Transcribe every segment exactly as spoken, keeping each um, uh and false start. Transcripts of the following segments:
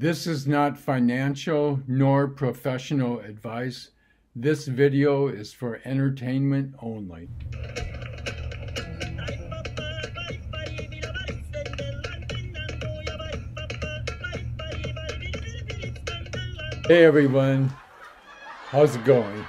This is not financial nor professional advice. This video is for entertainment only. Hey everyone, how's it going?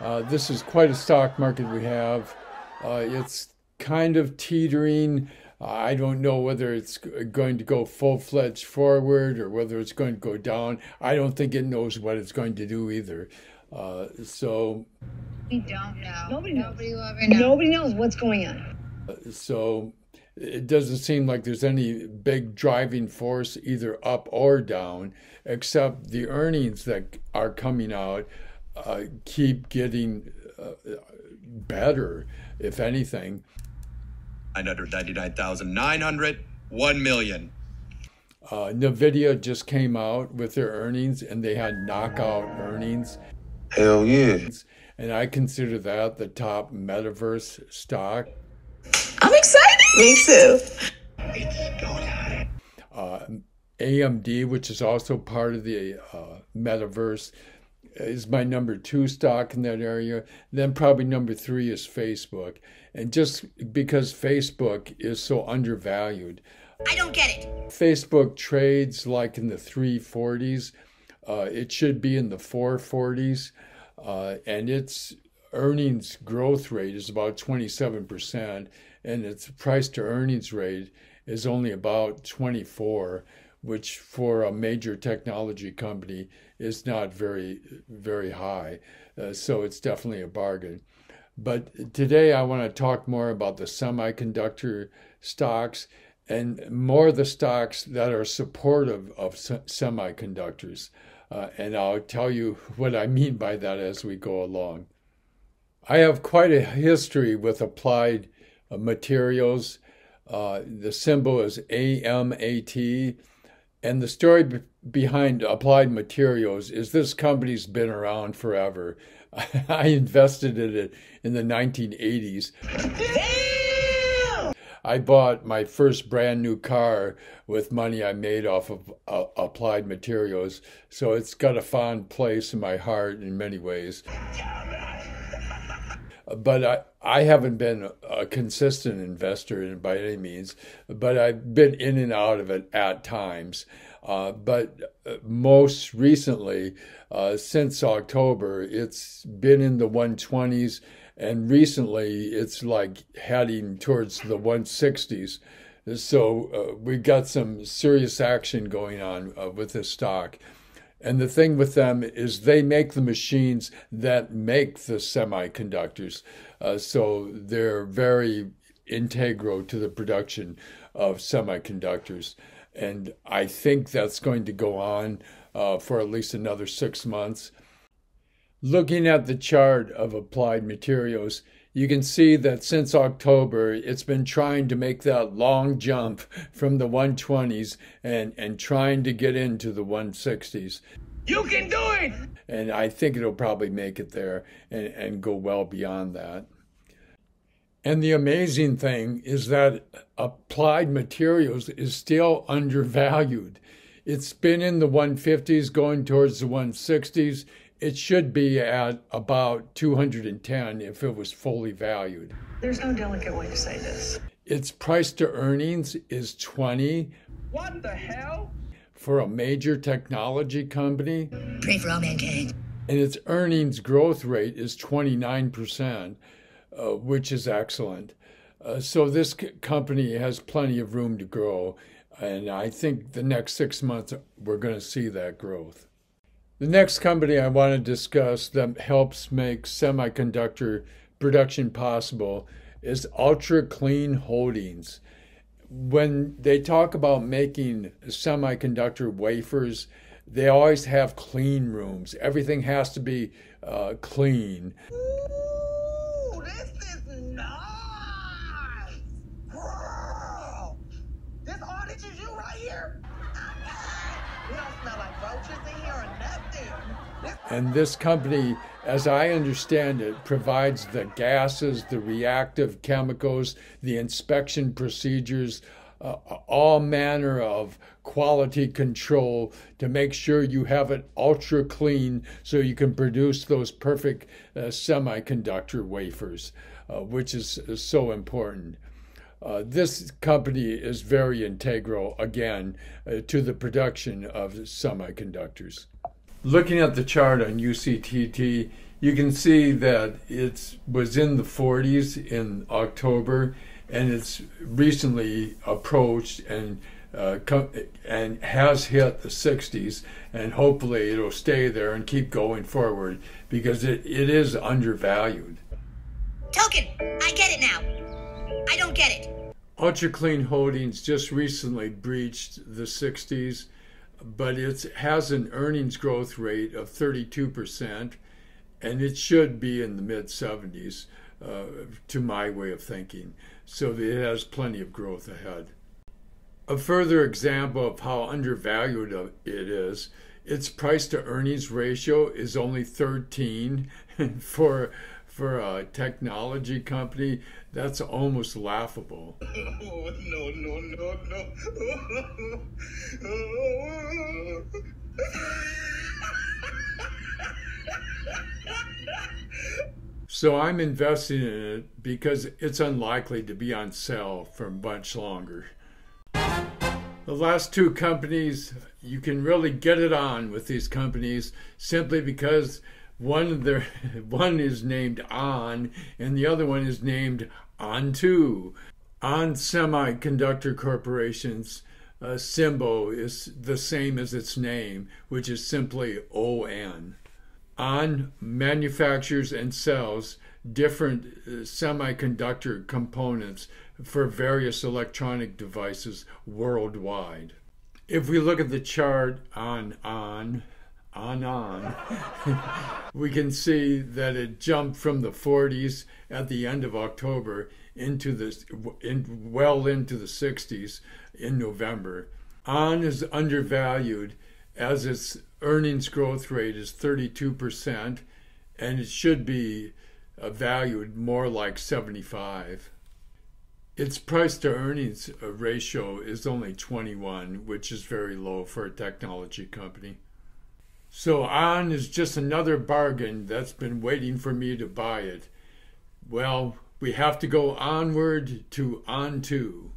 Uh, this is quite a stock market we have. Uh, it's kind of teetering. Uh, I don't know whether it's going to go full-fledged forward or whether it's going to go down. I don't think it knows what it's going to do either. Uh, so we don't know. Nobody knows. Nobody will ever know. Nobody knows what's going on. Uh, so it doesn't seem like there's any big driving force either up or down, except the earnings that are coming out uh, keep getting uh, better, if anything. nine hundred ninety-nine thousand nine hundred, one million. Uh, Nvidia just came out with their earnings, and they had knockout earnings. Hell yeah. And I consider that the top metaverse stock. I'm excited. Me too. It's go time. Uh, A M D, which is also part of the uh, metaverse, is my number two stock in that area. Then probably number three is Facebook. And just because Facebook is so undervalued. I don't get it. Facebook trades like in the three forties. Uh, it should be in the four forties. Uh, and its earnings growth rate is about twenty-seven percent. And its price to earnings rate is only about twenty-four, which for a major technology company is not very, very high. Uh, so it's definitely a bargain. But today I want to talk more about the semiconductor stocks and more the stocks that are supportive of se semiconductors. Uh, and I'll tell you what I mean by that as we go along. I have quite a history with Applied Uh, materials. Uh, the symbol is A M A T. And the story be behind Applied Materials is this company's been around forever. I invested in it in the nineteen eighties. Damn! I bought my first brand new car with money I made off of uh, Applied Materials. So it's got a fond place in my heart in many ways. But I, I haven't been a consistent investor in it by any means, but I've been in and out of it at times. Uh, but most recently, uh, since October, it's been in the one twenties, and recently it's like heading towards the one sixties. So uh, we've got some serious action going on uh, with this stock. And the thing with them is they make the machines that make the semiconductors. Uh, so they're very integral to the production of semiconductors. And I think that's going to go on uh, for at least another six months. Looking at the chart of Applied Materials, you can see that since October, it's been trying to make that long jump from the one twenties and, and trying to get into the one sixties. You can do it! And I think it'll probably make it there and, and go well beyond that. And the amazing thing is that Applied Materials is still undervalued. It's been in the one fifties, going towards the one sixties. It should be at about two hundred ten if it was fully valued. There's no delicate way to say this. Its price to earnings is twenty. What the hell? For a major technology company. Pray for all mankind. And its earnings growth rate is twenty-nine percent, uh, which is excellent. Uh, so this c company has plenty of room to grow. And I think the next six months, we're going to see that growth. The next company I want to discuss that helps make semiconductor production possible is Ultra Clean Holdings. When they talk about making semiconductor wafers, they always have clean rooms. Everything has to be uh, clean. Ooh, this is nice! Wow. This orange is you right here? We don't smell like roaches in here or nothing. And this company, as I understand it, provides the gases, the reactive chemicals, the inspection procedures, uh, all manner of quality control to make sure you have it ultra clean so you can produce those perfect uh, semiconductor wafers, uh, which is, is so important. Uh, this company is very integral, again, uh, to the production of semiconductors. Looking at the chart on U C T T, you can see that it was in the forties in October, and it's recently approached and uh, come, and has hit the sixties, and hopefully it'll stay there and keep going forward because it, it is undervalued. Token, I get it now. I don't get it. Ultra Clean Holdings just recently breached the sixties, but it has an earnings growth rate of thirty-two percent, and it should be in the mid seventies, uh, to my way of thinking. So it has plenty of growth ahead. A further example of how undervalued it is, its price to earnings ratio is only thirteen. for, for a technology company, that's almost laughable. Oh, no, no, no, no. So I'm investing in it because it's unlikely to be on sale for much longer. The last two companies, you can really get it on with these companies simply because one, their, one is named ON and the other one is named ONTO. ON Semiconductor Corporation's uh, symbol is the same as its name, which is simply O N. ON manufactures and sells different uh, semiconductor components for various electronic devices worldwide. If we look at the chart on ON, on ON, we can see that it jumped from the forties at the end of October into the, in, well into the sixties in November. ON is undervalued as its earnings growth rate is thirty-two percent, and it should be valued more like seventy-five. Its price to earnings ratio is only twenty-one, which is very low for a technology company. So ON is just another bargain that's been waiting for me to buy it. Well, we have to go onward to ONTO.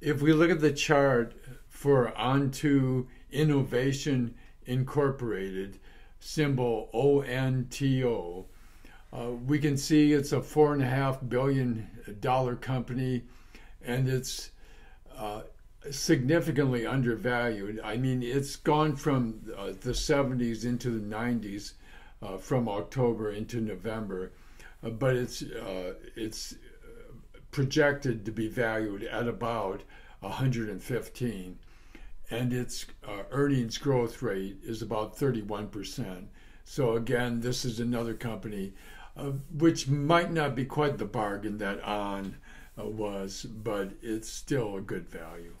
If we look at the chart for ONTO Innovation Incorporated, symbol O N T O. Uh, we can see it's a four and a half billion dollar company, and it's uh, significantly undervalued. I mean, it's gone from uh, the seventies into the nineties, uh, from October into November, uh, but it's uh, it's projected to be valued at about one hundred fifteen. And its uh, earnings growth rate is about thirty-one percent. So again, this is another company uh, which might not be quite the bargain that ON uh, was, but it's still a good value.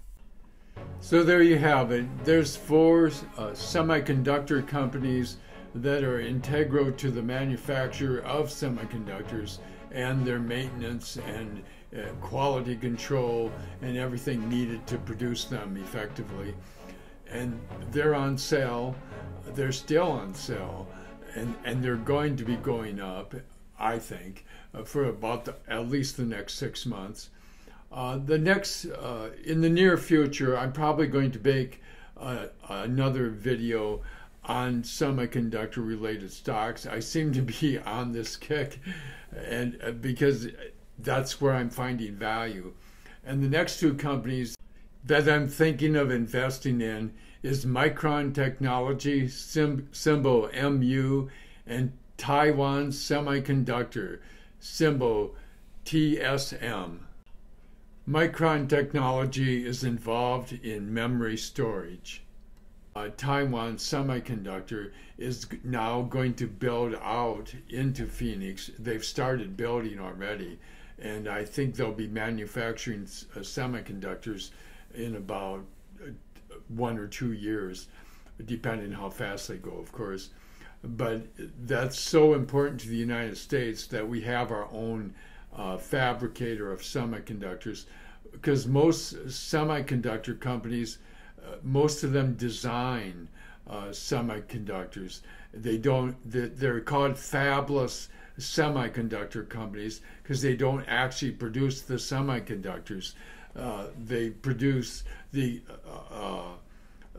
So there you have it. There's four uh, semiconductor companies that are integral to the manufacture of semiconductors and their maintenance and Uh, quality control and everything needed to produce them effectively. And they're on sale, they're still on sale, and, and they're going to be going up, I think, uh, for about the, at least the next six months. Uh, the next, uh, in the near future, I'm probably going to make uh, another video on semiconductor related stocks. I seem to be on this kick, and uh, because that's where I'm finding value. And the next two companies that I'm thinking of investing in is Micron Technology, symbol M U, and Taiwan Semiconductor, symbol T S M. Micron Technology is involved in memory storage. Uh, Taiwan Semiconductor is now going to build out into Phoenix. They've started building already. And I think they'll be manufacturing uh, semiconductors in about uh, one or two years, depending how fast they go, of course. But that's so important to the United States that we have our own uh, fabricator of semiconductors, because most semiconductor companies, uh, most of them design uh, semiconductors. They don't, they're called fabless semiconductor companies because they don't actually produce the semiconductors. Uh, they produce the uh,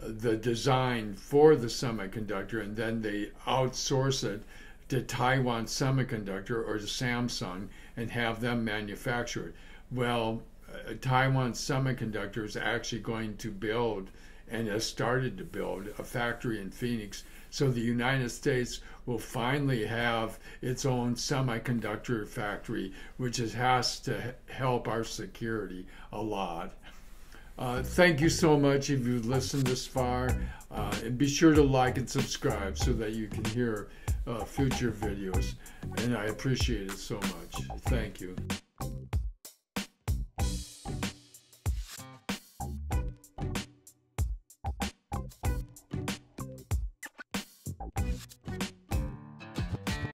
the design for the semiconductor, and then they outsource it to Taiwan Semiconductor or to Samsung and have them manufacture it. Well, uh, Taiwan Semiconductor is actually going to build and has started to build a factory in Phoenix. So the United States will finally have its own semiconductor factory, which is, has to help our security a lot. Uh, thank you so much if you've listened this far, uh, and be sure to like and subscribe so that you can hear uh, future videos, and I appreciate it so much. Thank you.